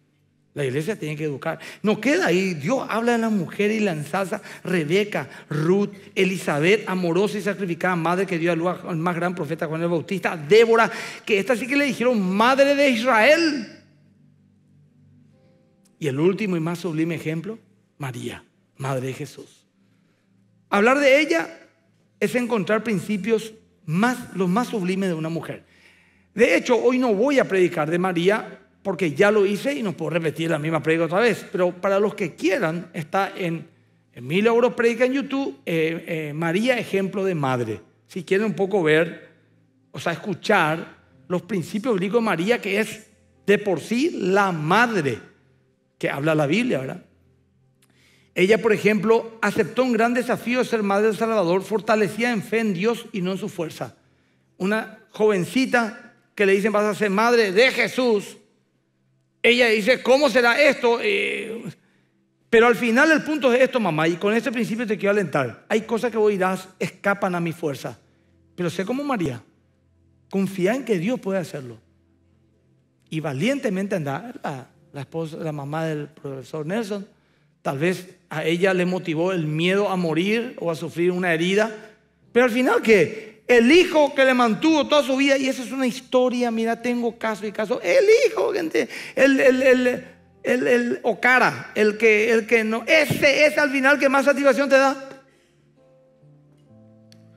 La iglesia tiene que educar. No queda ahí. Dios habla de las mujeres y la ensalza. Rebeca, Ruth, Elizabeth, amorosa y sacrificada, madre que dio a luz al más gran profeta Juan el Bautista. Débora, que esta sí que le dijeron madre de Israel. Y el último y más sublime ejemplo, María, madre de Jesús. Hablar de ella es encontrar principios los más sublimes de una mujer. De hecho, hoy no voy a predicar de María, porque ya lo hice y no puedo repetir la misma predica otra vez. Pero para los que quieran, está en Emilio Agüero Predica en YouTube, María, ejemplo de madre. Si quieren un poco ver, o sea, escuchar los principios bíblicos de María, que es de por sí la madre que habla la Biblia, ¿verdad? Ella, por ejemplo, aceptó un gran desafío de ser madre del Salvador, fortalecida en fe en Dios y no en su fuerza. Una jovencita que le dicen, vas a ser madre de Jesús. Ella dice, ¿cómo será esto? Pero al final el punto es esto, mamá, y con este principio te quiero alentar. Hay cosas que vos dirás, escapan a mi fuerza. Pero sé como María, confía en que Dios puede hacerlo. Y valientemente anda. La esposa, la mamá del profesor Nelson, tal vez a ella le motivó el miedo a morir o a sufrir una herida. Pero al final, ¿qué? El hijo que le mantuvo toda su vida, y esa es una historia, mira, tengo caso y caso. El hijo, gente, el que no, ese es al final que más satisfacción te da.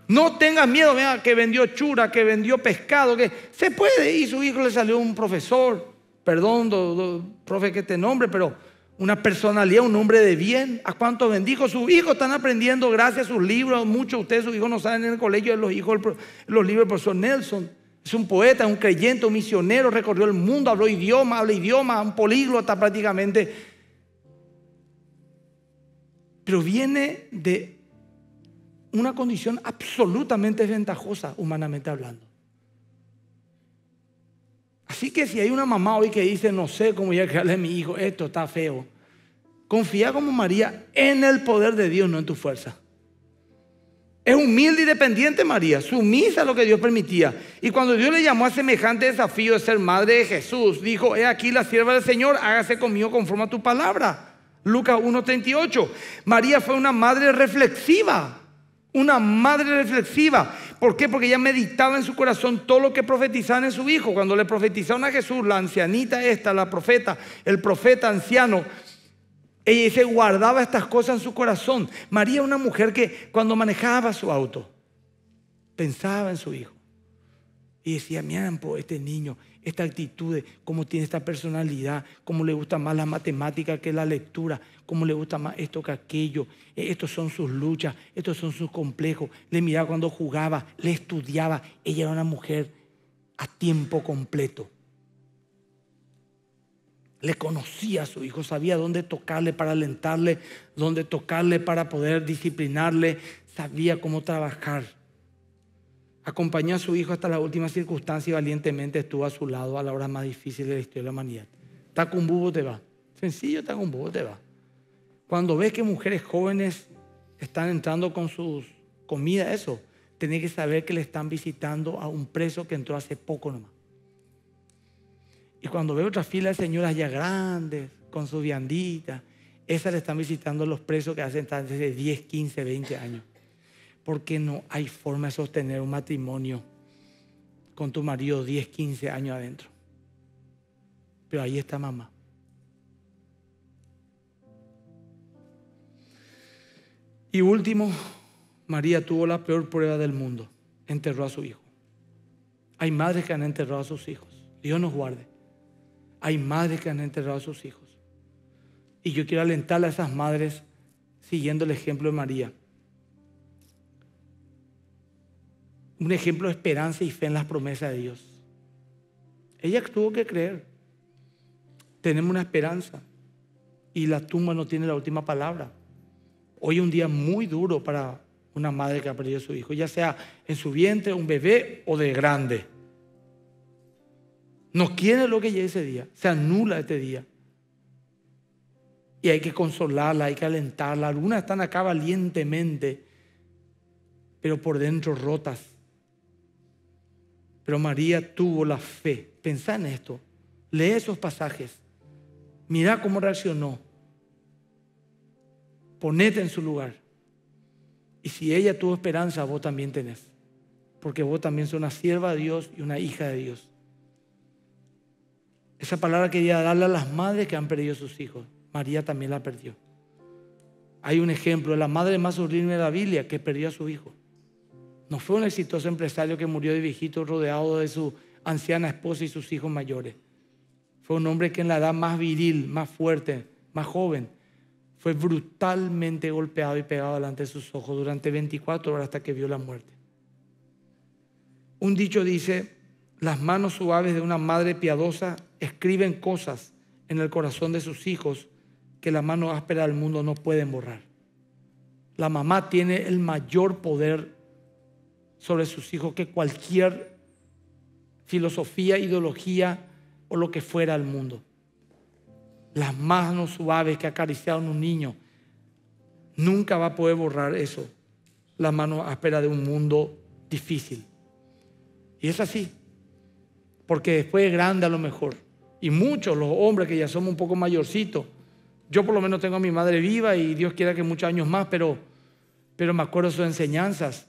No tengas miedo, mira, que vendió chura, que vendió pescado, que se puede. Y su hijo le salió un profesor, perdón, profe que te nombre, pero una personalidad, un hombre de bien. ¿A cuánto bendijo? Sus hijos están aprendiendo gracias a sus libros. Muchos de ustedes, sus hijos no saben, en el colegio de los hijos, los libros del profesor Nelson. Es un poeta, un creyente, un misionero, recorrió el mundo, habló idioma, habla idioma, un políglota prácticamente. Pero viene de una condición absolutamente desventajosa, humanamente hablando. Así que si hay una mamá hoy que dice, no sé cómo voy a crearle a mi hijo, esto está feo, confía como María en el poder de Dios, no en tu fuerza. Es humilde y dependiente María, sumisa a lo que Dios permitía. Y cuando Dios le llamó a semejante desafío de ser madre de Jesús, dijo, he aquí la sierva del Señor, hágase conmigo conforme a tu palabra. Lucas 1:38. María fue una madre reflexiva. Una madre reflexiva. ¿Por qué? Porque ella meditaba en su corazón todo lo que profetizaban en su hijo. Cuando le profetizaron a Jesús, la ancianita esta, la profeta, el profeta anciano, ella se guardaba estas cosas en su corazón. María, una mujer que cuando manejaba su auto, pensaba en su hijo y decía, miren, este niño, esta actitud, cómo tiene esta personalidad, cómo le gusta más la matemática que la lectura, cómo le gusta más esto que aquello, estos son sus luchas, estos son sus complejos, le miraba cuando jugaba, le estudiaba, ella era una mujer a tiempo completo. Le conocía a su hijo, sabía dónde tocarle para alentarle, dónde tocarle para poder disciplinarle, sabía cómo trabajar. Acompañó a su hijo hasta la última circunstancia y valientemente estuvo a su lado a la hora más difícil de la historia de la humanidad. Taca un bubo, te va. Sencillo, taca un bubo, te va. Cuando ves que mujeres jóvenes están entrando con sus comidas, eso, tenés que saber que le están visitando a un preso que entró hace poco nomás. Y cuando veo otra fila de señoras ya grandes, con sus vianditas, esas le están visitando a los presos que hacen tanto de 10, 15, 20 años. Porque no hay forma de sostener un matrimonio con tu marido 10, 15 años adentro. Pero ahí está mamá. Y último, María tuvo la peor prueba del mundo. Enterró a su hijo. Hay madres que han enterrado a sus hijos. Dios nos guarde. Hay madres que han enterrado a sus hijos. Y yo quiero alentar a esas madres siguiendo el ejemplo de María. Un ejemplo de esperanza y fe en las promesas de Dios. Ella tuvo que creer. Tenemos una esperanza. Y la tumba no tiene la última palabra. Hoy es un día muy duro para una madre que ha perdido a su hijo. Ya sea en su vientre, un bebé o de grande. No quiere lo que llegue ese día, se anula este día. Y hay que consolarla, hay que alentarla. Algunas están acá valientemente, pero por dentro rotas. Pero María tuvo la fe. Pensá en esto, lee esos pasajes. Mirá cómo reaccionó. Ponete en su lugar. Y si ella tuvo esperanza, vos también tenés. Porque vos también sos una sierva de Dios y una hija de Dios. Esa palabra quería darle a las madres que han perdido a sus hijos. María también la perdió. Hay un ejemplo, la madre más horrible de la Biblia que perdió a su hijo. No fue un exitoso empresario que murió de viejito rodeado de su anciana esposa y sus hijos mayores. Fue un hombre que en la edad más viril, más fuerte, más joven, fue brutalmente golpeado y pegado delante de sus ojos durante 24 horas hasta que vio la muerte. Un dicho dice: las manos suaves de una madre piadosa escriben cosas en el corazón de sus hijos que la mano áspera del mundo no puede borrar. La mamá tiene el mayor poder sobre sus hijos que cualquier filosofía, ideología o lo que fuera del mundo. Las manos suaves que acariciaron a un niño nunca va a poder borrar eso, la mano áspera de un mundo difícil. Y es así. Porque después es grande a lo mejor. Y muchos, los hombres que ya somos un poco mayorcitos. Yo por lo menos tengo a mi madre viva y Dios quiera que muchos años más, pero me acuerdo de sus enseñanzas.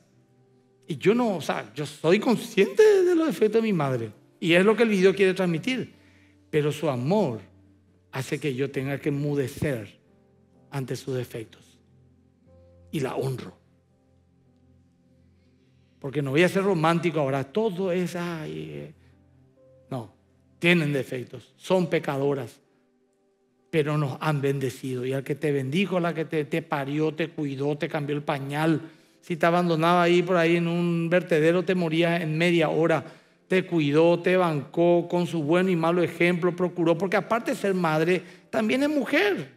Y yo no, o sea, yo soy consciente de los defectos de mi madre. Y es lo que el video quiere transmitir. Pero su amor hace que yo tenga que enmudecer ante sus defectos. Y la honro. Porque no voy a ser romántico ahora. Todo es... ay, no, tienen defectos, son pecadoras, pero nos han bendecido. Y al que te bendijo, la que te parió, te cuidó, te cambió el pañal. Si te abandonaba ahí por ahí en un vertedero, te morías en media hora. Te cuidó, te bancó con su bueno y malo ejemplo, procuró. Porque aparte de ser madre, también es mujer.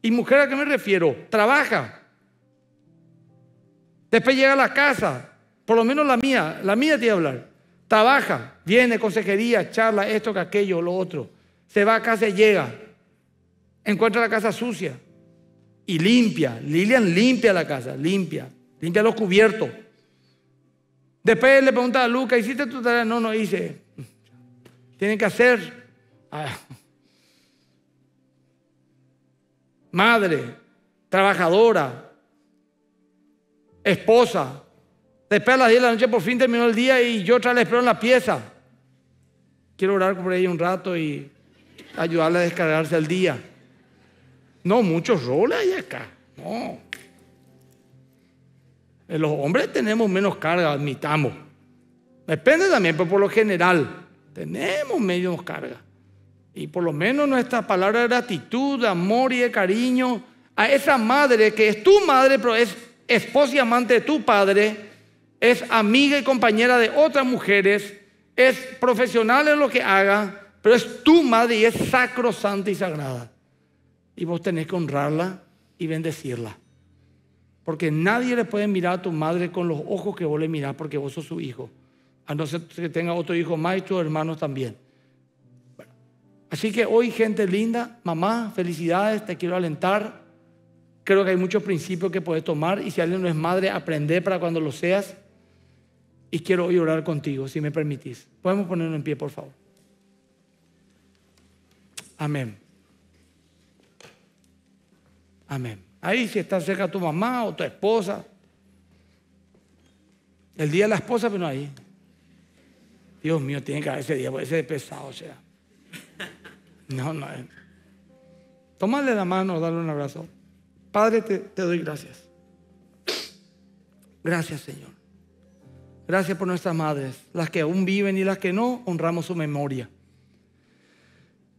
¿Y mujer a qué me refiero? Trabaja. Después llega a la casa, por lo menos la mía te iba a hablar. Trabaja, viene, consejería, charla, esto que aquello, lo otro. Se va a casa y llega. Encuentra la casa sucia. Y limpia. Lilian limpia la casa, limpia. Limpia los cubiertos. Después le pregunta a Luca, ¿hiciste tu tarea? No, no hice. Tienen que hacer. Ah. Madre, trabajadora, esposa. Después a las 10 de la noche por fin terminó el día y yo otra vez le espero en la pieza. Quiero orar por ella un rato y ayudarle a descargarse el día. No, muchos roles hay acá. No. Los hombres tenemos menos carga, admitamos. Depende también, pero por lo general tenemos menos carga. Y por lo menos nuestras palabras de gratitud, de amor y de cariño a esa madre que es tu madre, pero es esposa y amante de tu padre, es amiga y compañera de otras mujeres, es profesional en lo que haga, pero es tu madre y es sacrosanta y sagrada. Y vos tenés que honrarla y bendecirla. Porque nadie le puede mirar a tu madre con los ojos que vos le mirás, porque vos sos su hijo. A no ser que tenga otro hijo más y tus hermanos también. Bueno, así que hoy, gente linda, mamá, felicidades, te quiero alentar. Creo que hay muchos principios que podés tomar, y si alguien no es madre, aprende para cuando lo seas. Y quiero hoy orar contigo, si me permitís. Podemos ponernos en pie, por favor. Amén. Amén. Ahí, si está cerca tu mamá o tu esposa. El día de la esposa, pero no ahí. Dios mío, tiene que haber ese día, porque ese es pesado, o sea. No. Tómale la mano, dale un abrazo. Padre, te doy gracias. Gracias, Señor. Gracias por nuestras madres, las que aún viven y las que no, honramos su memoria.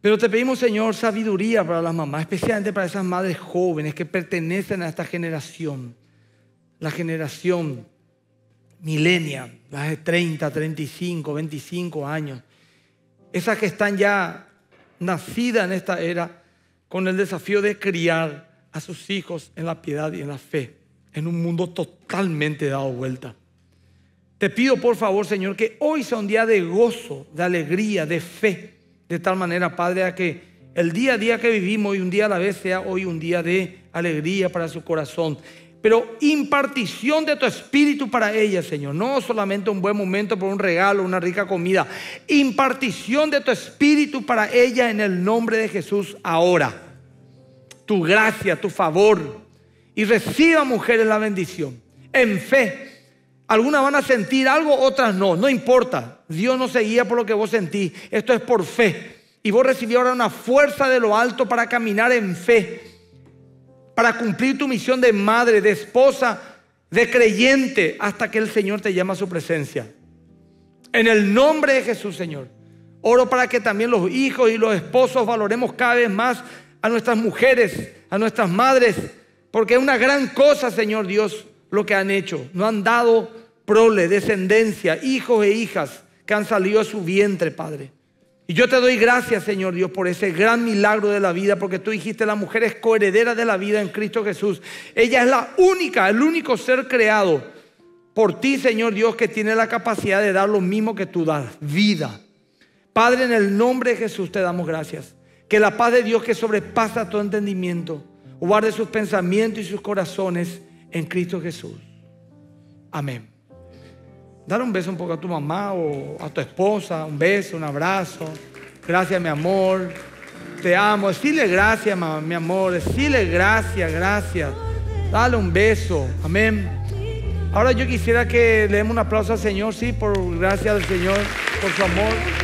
Pero te pedimos, Señor, sabiduría para las mamás, especialmente para esas madres jóvenes que pertenecen a esta generación, la generación millennial, las de 30, 35, 25 años, esas que están ya nacidas en esta era con el desafío de criar a sus hijos en la piedad y en la fe, en un mundo totalmente dado vuelta. Te pido, por favor, Señor, que hoy sea un día de gozo, de alegría, de fe, de tal manera, Padre, a que el día a día que vivimos y un día a la vez sea hoy un día de alegría para su corazón, pero impartición de tu espíritu para ella, Señor. No solamente un buen momento por un regalo, una rica comida. Impartición de tu espíritu para ella en el nombre de Jesús ahora. Tu gracia, tu favor. Y reciba, mujeres, la bendición. En fe. Algunas van a sentir algo, otras no. No importa. Dios no se guía por lo que vos sentís. Esto es por fe. Y vos recibís ahora una fuerza de lo alto para caminar en fe, para cumplir tu misión de madre, de esposa, de creyente, hasta que el Señor te llama a su presencia. En el nombre de Jesús, Señor, oro para que también los hijos y los esposos valoremos cada vez más a nuestras mujeres, a nuestras madres, porque es una gran cosa, Señor Dios, lo que han hecho. No han dado prole, descendencia, hijos e hijas que han salido de su vientre, Padre. Y yo te doy gracias, Señor Dios, por ese gran milagro de la vida, porque tú dijiste, la mujer es coheredera de la vida en Cristo Jesús. Ella es la única, el único ser creado por ti, Señor Dios, que tiene la capacidad de dar lo mismo que tú das, vida. Padre, en el nombre de Jesús te damos gracias. Que la paz de Dios, que sobrepasa todo entendimiento, guarde sus pensamientos y sus corazones en Cristo Jesús. Amén. Dar un beso un poco a tu mamá o a tu esposa, un beso, un abrazo. Gracias, mi amor, te amo. Decirle gracias, mamá, mi amor, decirle gracias, gracias. Dale un beso, amén. Ahora yo quisiera que le demos un aplauso al Señor, sí, por gracias al Señor, por su amor.